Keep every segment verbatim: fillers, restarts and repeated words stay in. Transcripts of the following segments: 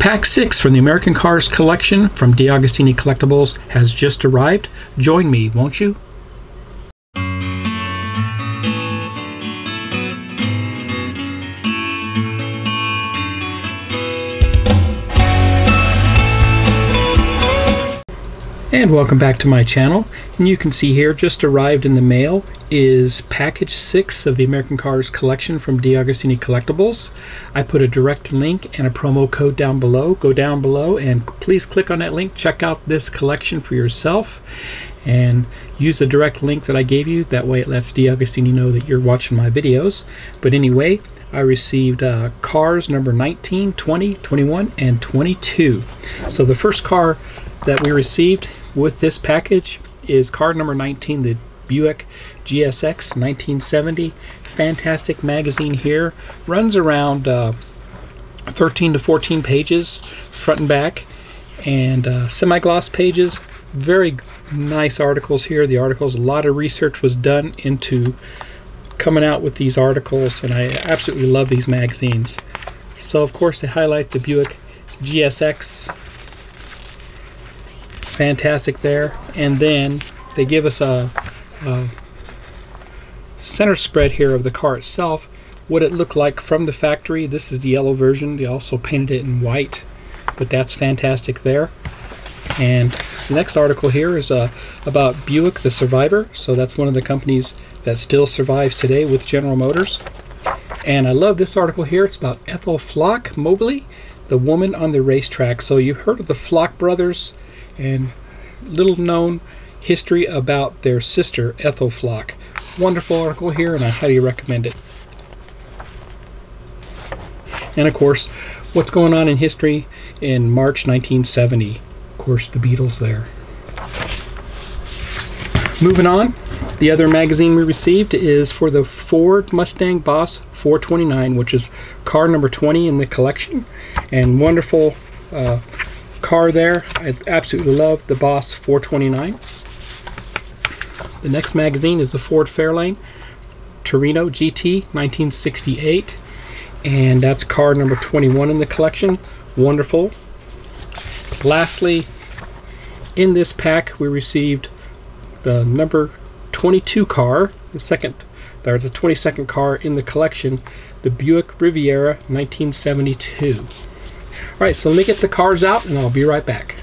Pack six from the American Cars Collection from DeAgostini Collectibles has just arrived. Join me, won't you? And welcome back to my channel. And you can see here, just arrived in the mail is package six of the American Cars Collection from DeAgostini Collectibles. I put a direct link and a promo code down below. Go down below and please click on that link. Check out this collection for yourself and use the direct link that I gave you. That way it lets DeAgostini know that you're watching my videos. But anyway, I received uh, cars number nineteen, twenty, twenty-one, and twenty-two. So the first car that we received with this package is car number nineteen, the Buick G S X nineteen seventy. Fantastic magazine here. Runs around uh, thirteen to fourteen pages, front and back, and uh, semi-gloss pages. Very nice articles here. The articles, a lot of research was done into coming out with these articles, and I absolutely love these magazines. So of course they highlight the Buick G S X. Fantastic there. And then they give us a, a center spread here of the car itself, what it looked like from the factory. This is the yellow version. They also painted it in white, but that's fantastic there. And the next article here is uh, about Buick the Survivor. So that's one of the companies that still survives today with General Motors. And I love this article here. It's about Ethel Flock Mobley, the woman on the racetrack. So you've heard of the Flock brothers, and little known history about their sister Ethel Flock. Wonderful article here, and I highly recommend it. And of course, what's going on in history in March nineteen seventy. Of course, the Beatles there. Moving on, the other magazine we received is for the Ford Mustang Boss four twenty-nine, which is car number twenty in the collection, and wonderful uh, car there. I absolutely love the Boss four twenty-nine. The next magazine is the Ford Fairlane Torino G T nineteen sixty-eight, and that's car number twenty-one in the collection. Wonderful. Lastly, in this pack we received the number twenty-two car, the second, or the twenty-second car in the collection, the Buick Riviera nineteen seventy-two. All right, so let me get the cars out, and I'll be right back.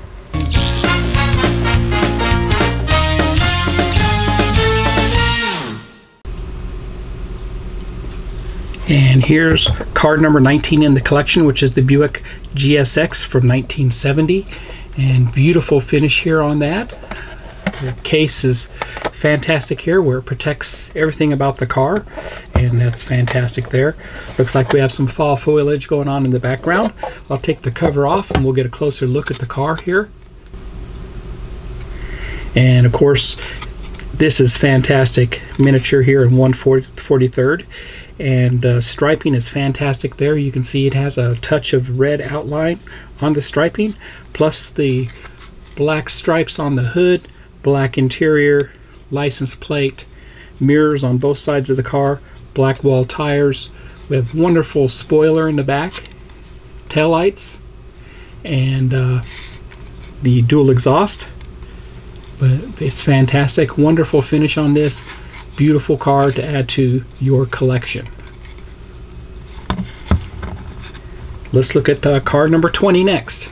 And here's card number nineteen in the collection, which is the Buick G S X from nineteen seventy. And beautiful finish here on that. The case is fantastic here, where it protects everything about the car, and that's fantastic there. Looks like we have some fall foliage going on in the background. I'll take the cover off and we'll get a closer look at the car here. And of course, this is fantastic miniature here in one forty-third, and uh, striping is fantastic there. You can see it has a touch of red outline on the striping, plus the black stripes on the hood, black interior, license plate, mirrors on both sides of the car, black wall tires. We have wonderful spoiler in the back, taillights, and uh, the dual exhaust. But it's fantastic, wonderful finish on this. Beautiful car to add to your collection. Let's look at uh, car number twenty next.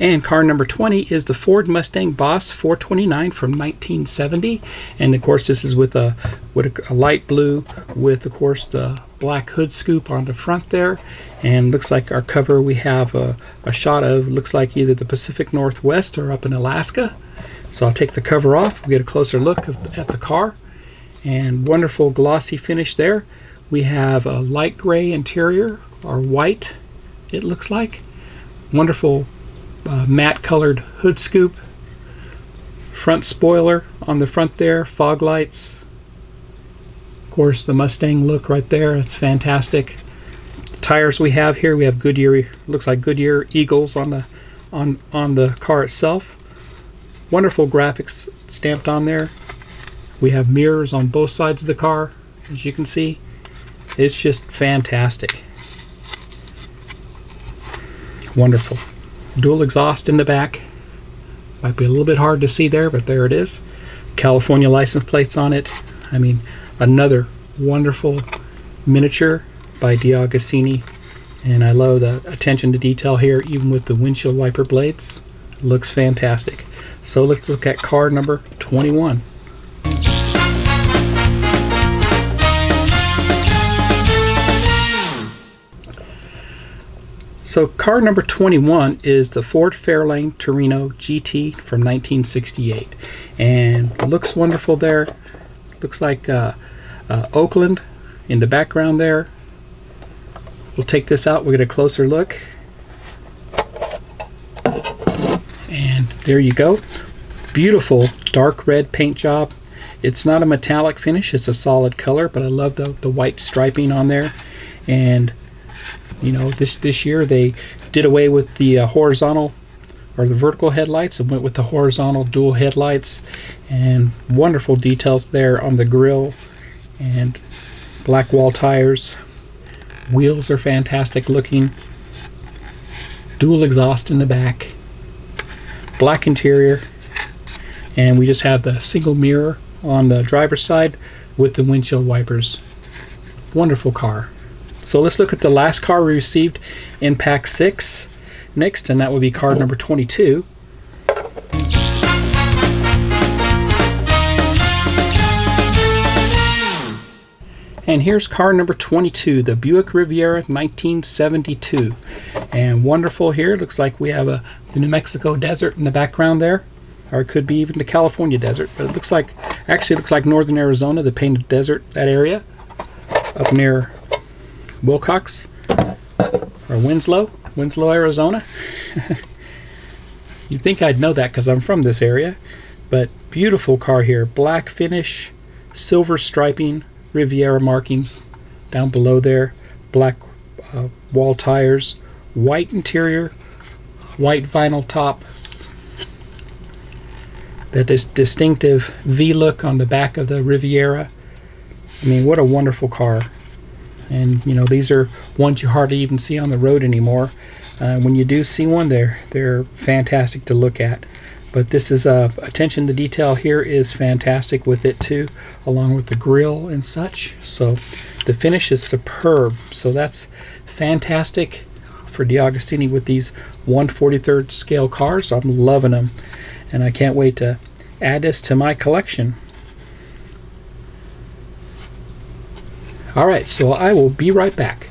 And car number twenty is the Ford Mustang Boss four twenty-nine from nineteen seventy. And of course, this is with a, with a light blue with, of course, the black hood scoop on the front there. And looks like our cover, we have a, a shot of, looks like either the Pacific Northwest or up in Alaska. So I'll take the cover off, we get a closer look at the car. And wonderful glossy finish there. We have a light gray interior, or white, it looks like. Wonderful Uh, matte colored hood scoop, front spoiler on the front there, fog lights, of course the Mustang look right there, it's fantastic. The tires we have here, we have Goodyear, looks like Goodyear Eagles on the on on the car itself. Wonderful graphics stamped on there. We have mirrors on both sides of the car, as you can see. It's just fantastic. Wonderful. Dual exhaust in the back. Might be a little bit hard to see there, but there it is. California license plates on it. I mean, another wonderful miniature by DeAgostini. And I love the attention to detail here, even with the windshield wiper blades. Looks fantastic. So let's look at car number twenty-one. So car number twenty-one is the Ford Fairlane Torino G T from nineteen sixty-eight, and looks wonderful there. Looks like uh, uh, Oakland in the background there. We'll take this out, we'll get a closer look. And there you go. Beautiful dark red paint job. It's not a metallic finish, it's a solid color, but I love the, the white striping on there. And you know, this this year they did away with the uh, horizontal or the vertical headlights and went with the horizontal dual headlights, and wonderful details there on the grill and black wall tires. Wheels are fantastic looking. Dual exhaust in the back. Black interior. And we just have the single mirror on the driver's side with the windshield wipers. Wonderful car. So let's look at the last car we received in pack six next, and that would be car number twenty-two. And here's car number twenty-two, the Buick Riviera nineteen seventy-two. And wonderful here, looks like we have a, the New Mexico desert in the background there, or it could be even the California desert, but it looks like, actually it looks like northern Arizona, the painted desert, that area up near Wilcox or Winslow, Winslow, Arizona. You'd think I'd know that because I'm from this area, but beautiful car here. Black finish, silver striping, Riviera markings down below there, black uh, wall tires, white interior, white vinyl top, that is distinctive V look on the back of the Riviera. I mean, what a wonderful car. And you know, these are ones you hardly even see on the road anymore. Uh, when you do see one, they're, they're fantastic to look at. But this is, uh, attention to detail here is fantastic with it too, along with the grill and such. So the finish is superb. So that's fantastic for DeAgostini with these one forty-third scale cars. I'm loving them. And I can't wait to add this to my collection. All right, so I will be right back.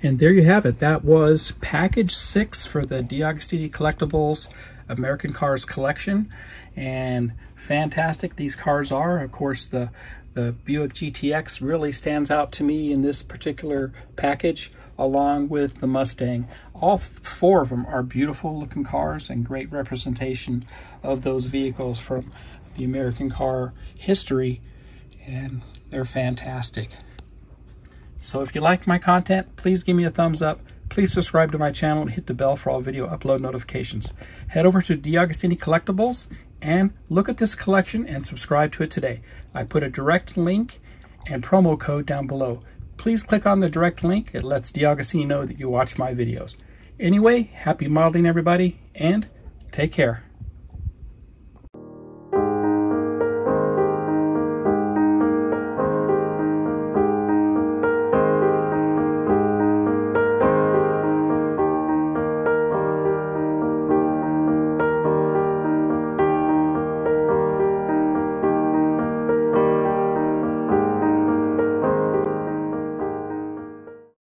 And there you have it. That was package six for the DeAgostini Collectibles American Cars Collection. And fantastic these cars are. Of course, the, the Buick G T X really stands out to me in this particular package, along with the Mustang. All four of them are beautiful looking cars and great representation of those vehicles from the American car history. And they're fantastic. So if you liked my content, please give me a thumbs up. Please subscribe to my channel and hit the bell for all video upload notifications. Head over to DeAgostini Collectibles and look at this collection and subscribe to it today. I put a direct link and promo code down below. Please click on the direct link. It lets DeAgostini know that you watch my videos. Anyway, happy modeling everybody, and take care.